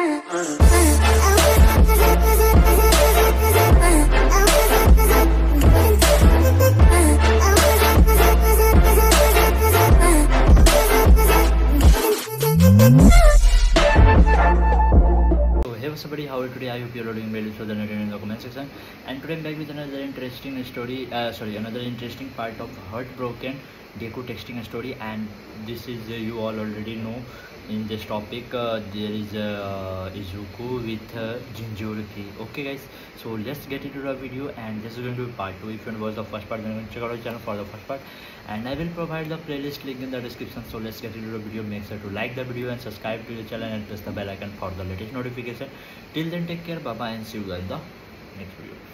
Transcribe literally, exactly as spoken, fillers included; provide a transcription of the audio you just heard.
How are you today? I hope you are doing well. So then again in the comment section, and today I'm back with another interesting story, uh, sorry another interesting part of heartbroken Deku texting story. And this is, uh, you all already know in this topic, uh, there is uh, Izuku with uh, Jinjuriki. Okay guys, so let's get into the video, and this is going to be part two. If you want to watch the first part, then check out our channel for the first part, and I will provide the playlist link in the description. So let's get into the video. Make sure to like the video and subscribe to the channel and press the bell icon for the latest notification. Till then, take care, bye bye, and see you guys in the next video.